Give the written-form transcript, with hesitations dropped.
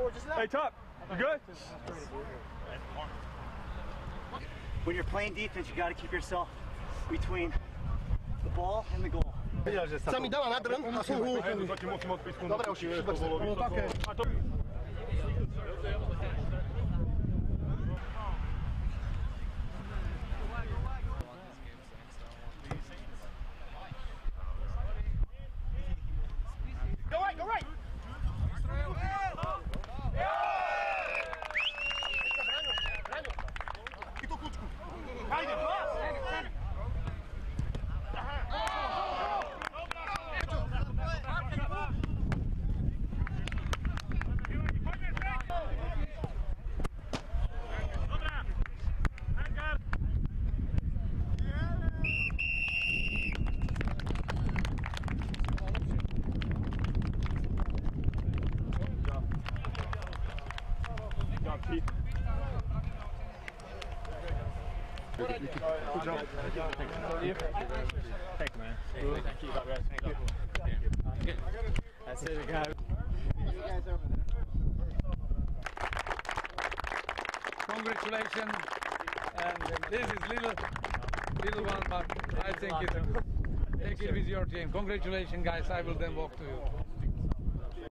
forward just enough. Hey, top. You good? When you're playing defense, you got to keep yourself between the ball and the goal. Sami dała na dron, a słuchu. Dobra, już się Good job. Thank you, man. Thank you. Thank you. Thank you. That's it, guys. Congratulations. And this is little one, but I think it with your team. Congratulations, guys. I will then walk to you.